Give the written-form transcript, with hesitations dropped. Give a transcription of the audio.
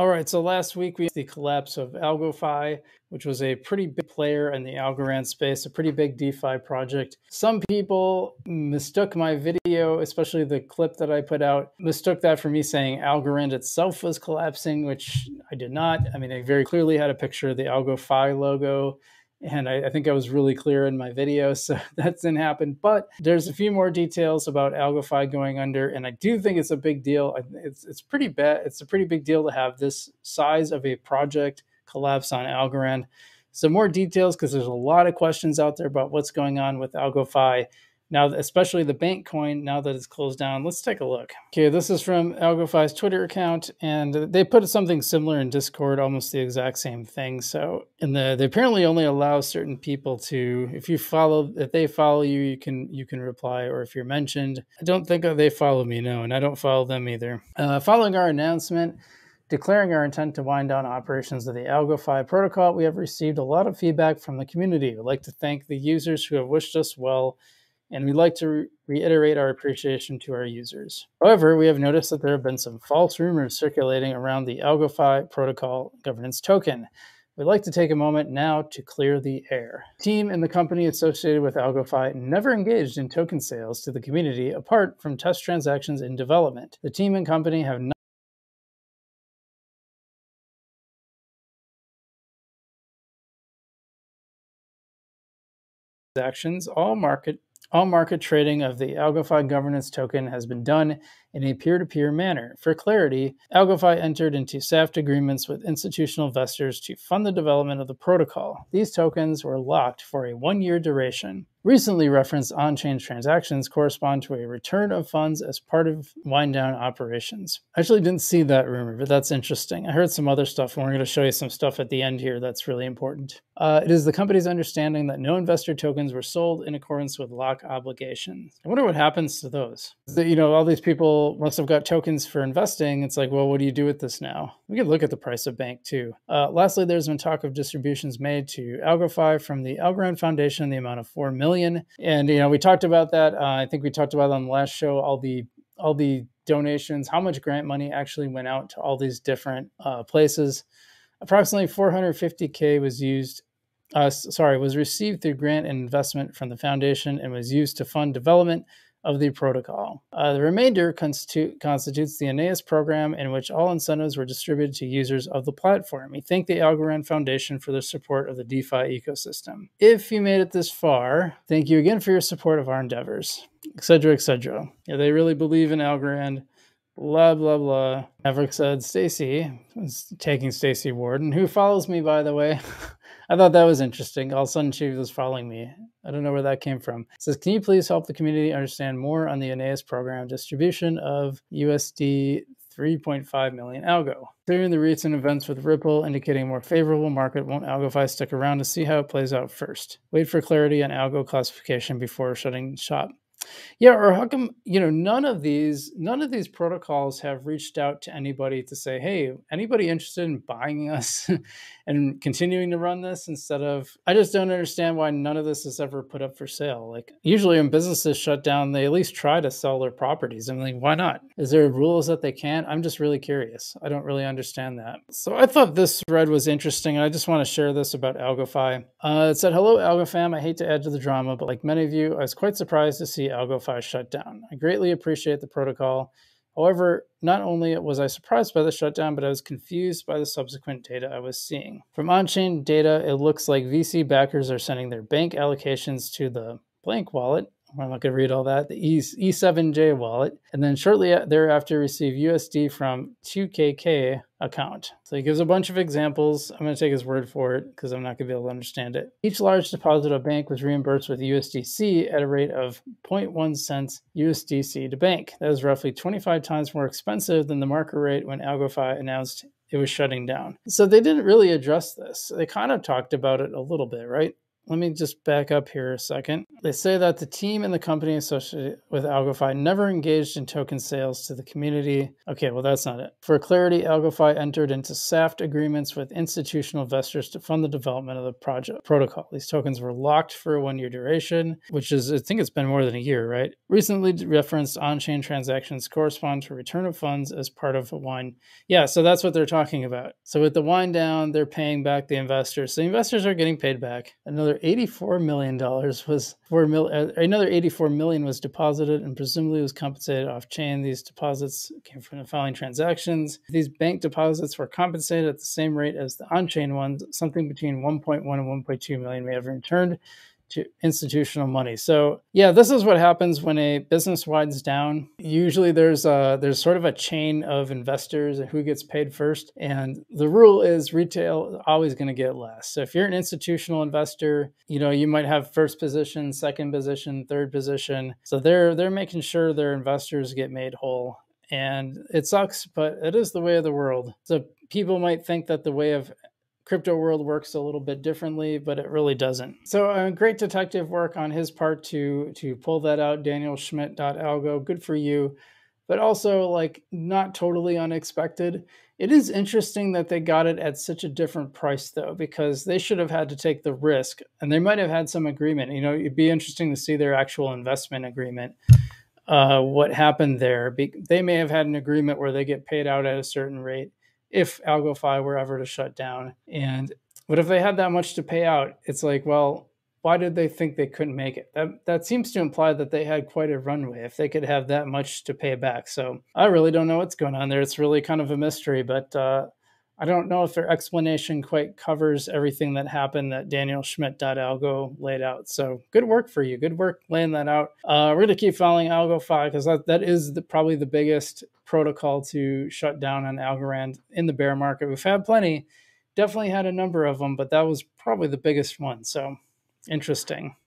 All right, so last week we had the collapse of AlgoFi, which was a pretty big player in the Algorand space, a pretty big DeFi project. Some people mistook my video, especially the clip that I put out, mistook that for me saying Algorand itself was collapsing, which I did not. I mean, I very clearly had a picture of the AlgoFi logo, and I think I was really clear in my video, so that didn't happen. But there's a few more details about AlgoFi going under, and I do think it's a big deal. It's pretty bad. It's a pretty big deal to have this size of a project collapse on Algorand. So more details, because there's a lot of questions out there about what's going on with AlgoFi now, especially the bank coin, now that it's closed down. Let's take a look. Okay, this is from AlgoFi's Twitter account, and they put something similar in Discord, almost the exact same thing. So, and they apparently only allow certain people to, if they follow you, you can reply, or if you're mentioned. I don't think they follow me, no, and I don't follow them either. Following our announcement declaring our intent to wind down operations of the AlgoFi protocol, we have received a lot of feedback from the community. We'd like to thank the users who have wished us well, and we'd like to reiterate our appreciation to our users. However, we have noticed that there have been some false rumors circulating around the AlgoFi protocol governance token. We'd like to take a moment now to clear the air. The team and the company associated with AlgoFi never engaged in token sales to the community apart from test transactions in development. The team and company have not actions. All market trading of the AlgoFi governance token has been done in a peer-to-peer manner. For clarity, AlgoFi entered into SAFT agreements with institutional investors to fund the development of the protocol. These tokens were locked for a one-year duration. Recently referenced on-chain transactions correspond to a return of funds as part of wind-down operations. I actually didn't see that rumor, but that's interesting. I heard some other stuff, and we're going to show you some stuff at the end here that's really important. It is the company's understanding that no investor tokens were sold in accordance with lock obligations. I wonder what happens to those. You know, all these people must have got tokens for investing. It's like, well, what do you do with this now? We could look at the price of bank, too. Lastly, there's been talk of distributions made to AlgoFi from the Algorand Foundation in the amount of $4 million. And, you know, we talked about that. I think we talked about on the last show, all the donations, how much grant money actually went out to all these different places. Approximately 450K was used, was received through grant and investment from the foundation and was used to fund development of the protocol. The remainder constitutes the Aeneas program, in which all incentives were distributed to users of the platform. We thank the Algorand Foundation for their support of the DeFi ecosystem. If you made it this far, thank you again for your support of our endeavors, etc., etc. Yeah, they really believe in Algorand, blah, blah, blah. Maverick said Stacy, taking Stacy Warden, who follows me, by the way. I thought that was interesting. All of a sudden, she was following me. I don't know where that came from. It says, can you please help the community understand more on the Aeneas program distribution of USD 3.5 million algo? During the recent events with Ripple indicating a more favorable market, won't AlgoFi stick around to see how it plays out first? Wait for clarity on algo classification before shutting shop. Yeah, or how come, you know, none of these protocols have reached out to anybody to say, hey, anybody interested in buying us and continuing to run this instead of, I just don't understand why none of this is ever put up for sale. Like, usually when businesses shut down, they at least try to sell their properties. I'm like, why not? Is there rules that they can't? I'm just really curious. I don't really understand that. So I thought this thread was interesting, and I just want to share this about AlgoFi. It said, hello, AlgoFam. I hate to add to the drama, but like many of you, I was quite surprised to see AlgoFi shutdown. I greatly appreciate the protocol. However, not only was I surprised by the shutdown, but I was confused by the subsequent data I was seeing. From on-chain data, it looks like VC backers are sending their bank allocations to the blank wallet. I'm not going to read all that. The E7J wallet. And then shortly thereafter, receive USD from 2KK account. So he gives a bunch of examples. I'm going to take his word for it because I'm not going to be able to understand it. Each large deposit of bank was reimbursed with USDC at a rate of 0.1 cents USDC to bank. That is roughly 25 times more expensive than the market rate when AlgoFi announced it was shutting down. So they didn't really address this. They kind of talked about it a little bit, right? Let me just back up here a second. They say that the team and the company associated with AlgoFi never engaged in token sales to the community. Okay, well, that's not it. For clarity, AlgoFi entered into SAFT agreements with institutional investors to fund the development of the project protocol. These tokens were locked for a one-year duration, which is, I think it's been more than a year, right? Recently referenced on-chain transactions correspond to return of funds as part of a wind. Yeah, so that's what they're talking about. So with the wind down, they're paying back the investors. So the investors are getting paid back. Another $84 million was another 84 million was deposited and presumably was compensated off chain. These deposits came from the following transactions. These bank deposits were compensated at the same rate as the on-chain ones. Something between 1.1 and 1.2 million may have returned to institutional money. So yeah, this is what happens when a business winds down. Usually there's sort of a chain of investors and who gets paid first. And the rule is retail is always going to get less. So if you're an institutional investor, you know, you might have first position, second position, third position. So they're making sure their investors get made whole. And it sucks, but it is the way of the world. So people might think that the way of crypto world works a little bit differently, but it really doesn't. So great detective work on his part to pull that out, DanielSchmidt.Algo, good for you. But also, like, not totally unexpected. It is interesting that they got it at such a different price, though, because they should have had to take the risk, and they might have had some agreement. You know, it'd be interesting to see their actual investment agreement. What happened there? They may have had an agreement where they get paid out at a certain rate if AlgoFi were ever to shut down. And what if they had that much to pay out? It's like, well, why did they think they couldn't make it? That seems to imply that they had quite a runway if they could have that much to pay back. So I really don't know what's going on there. It's really kind of a mystery, but I don't know if their explanation quite covers everything that happened that DanielSchmidt.Algo laid out. So good work for you. Good work laying that out. We're going to keep following AlgoFi because that is probably the biggest protocol to shut down on Algorand in the bear market. We've had plenty, definitely had a number of them, but that was probably the biggest one. So interesting.